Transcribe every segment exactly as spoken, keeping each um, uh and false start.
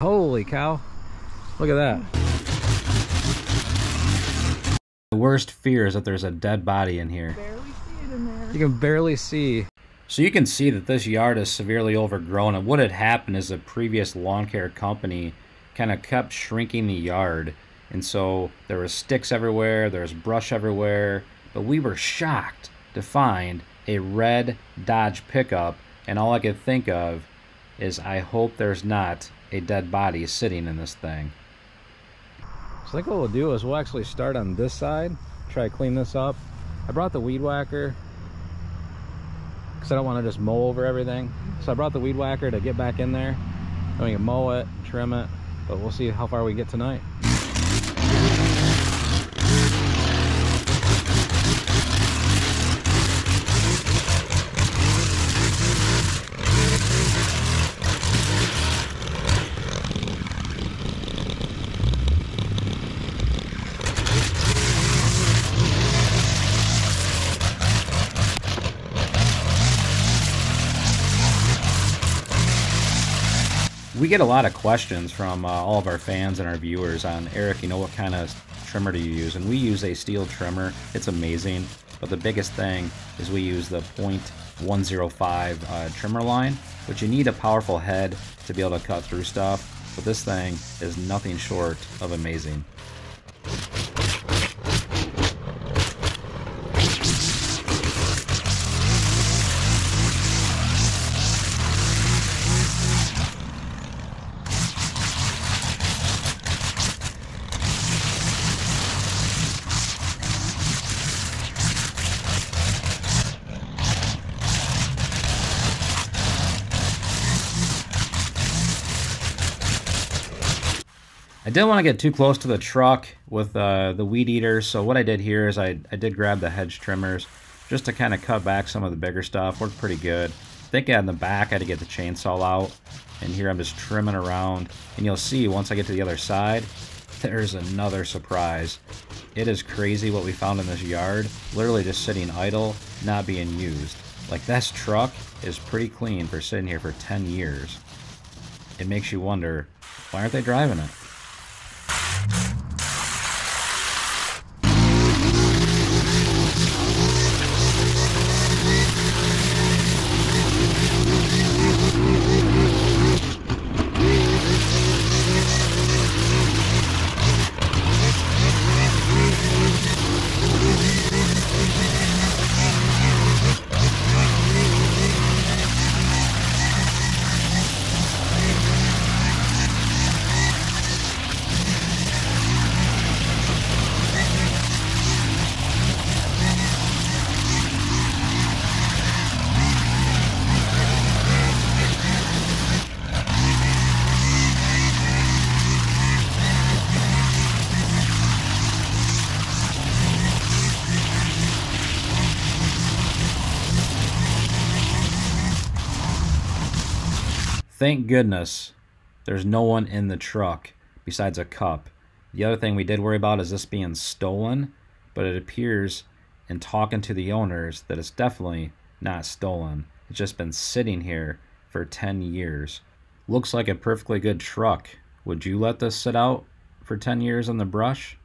Holy cow, look at that. The worst fear is that there's a dead body in here. You can barely see it in there. You can barely see. So you can see that this yard is severely overgrown, and what had happened is the previous lawn care company kind of kept shrinking the yard, and so there were sticks everywhere, there was brush everywhere, but we were shocked to find a red Dodge pickup, and all I could think of is I hope there's not a dead body sitting in this thing. So I think what we'll do is we'll actually start on this side, try to clean this up. I brought the weed whacker because I don't want to just mow over everything. So I brought the weed whacker to get back in there, and we can mow it, trim it, but we'll see how far we get tonight. We get a lot of questions from uh, all of our fans and our viewers on, Eric, you know, what kind of trimmer do you use? And we use a steel trimmer. It's amazing. But the biggest thing is we use the point one oh five uh, trimmer line, which you need a powerful head to be able to cut through stuff. But this thing is nothing short of amazing. I didn't want to get too close to the truck with uh, the weed eater, so what I did here is I, I did grab the hedge trimmers just to kind of cut back some of the bigger stuff. Worked pretty good. I think in the back I had to get the chainsaw out, and here I'm just trimming around, and you'll see once I get to the other side, there's another surprise. It is crazy what we found in this yard, literally just sitting idle, not being used. Like, this truck is pretty clean for sitting here for ten years. It makes you wonder, why aren't they driving it? Thank goodness there's no one in the truck besides a cup. The other thing we did worry about is this being stolen, but it appears in talking to the owners that it's definitely not stolen. It's just been sitting here for ten years. Looks like a perfectly good truck. Would you let this sit out for ten years in the brush?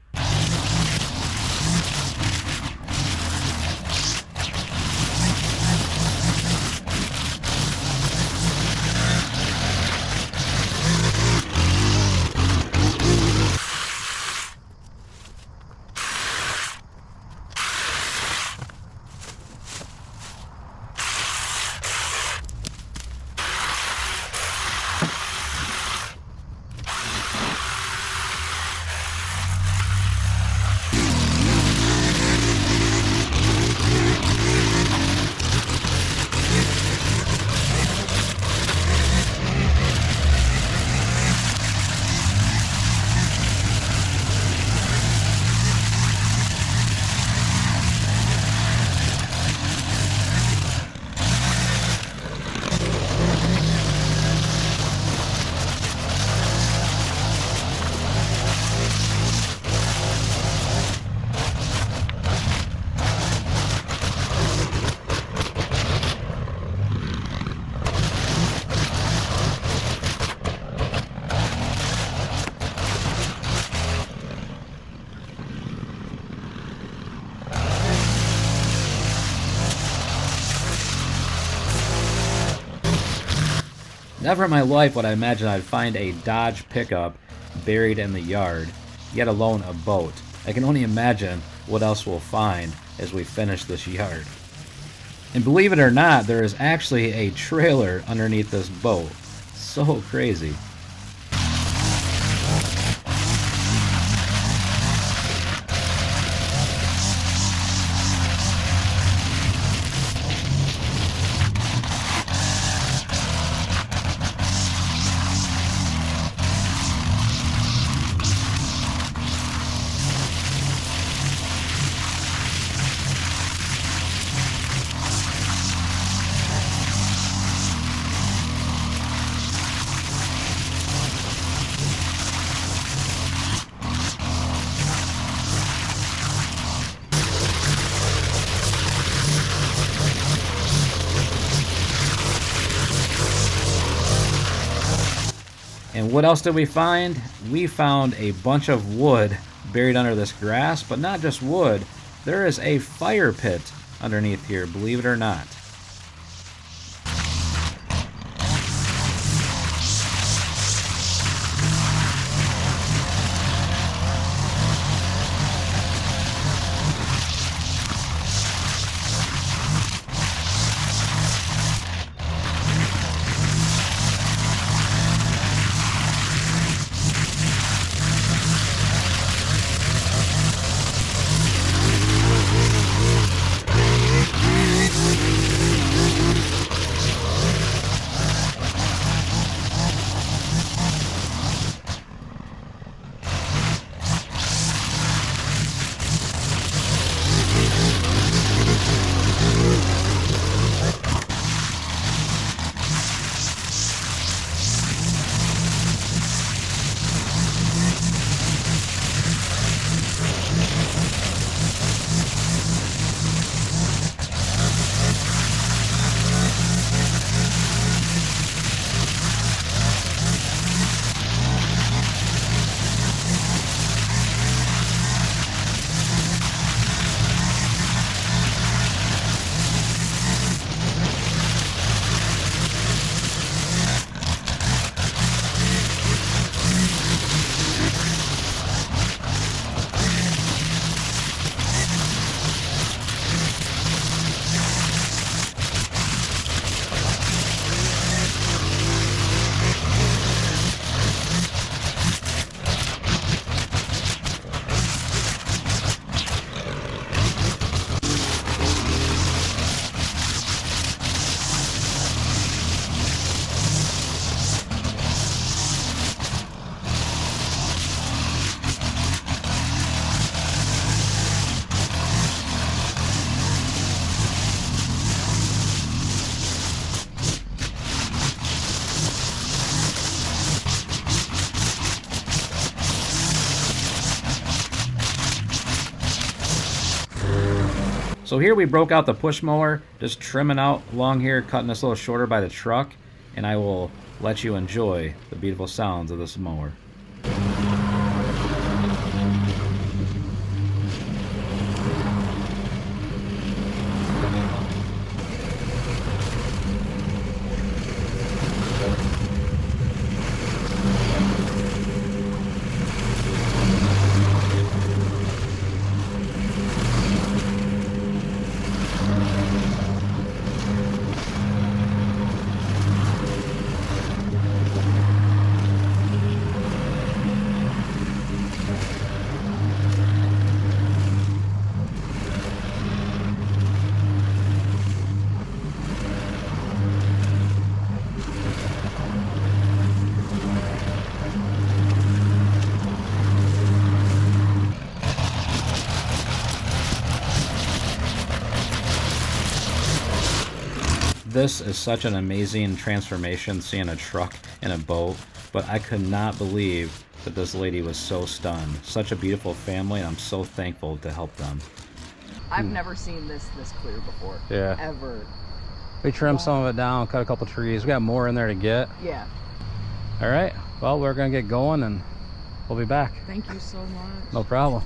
Never in my life would I imagine I'd find a Dodge pickup buried in the yard, yet alone a boat. I can only imagine what else we'll find as we finish this yard. And believe it or not, there is actually a trailer underneath this boat. So crazy. And what else did we find? We found a bunch of wood buried under this grass, but not just wood. There is a fire pit underneath here, believe it or not. So here we broke out the push mower, just trimming out along here, cutting this a little shorter by the truck, and I will let you enjoy the beautiful sounds of this mower. This is such an amazing transformation, seeing a truck and a boat, but I could not believe that this lady was so stunned. Such a beautiful family, and I'm so thankful to help them. I've never seen this this clear before. Yeah. Ever. We trimmed wow. some of it down, cut a couple trees. We got more in there to get. Yeah. All right. Well, we're going to get going, and we'll be back. Thank you so much. No problem.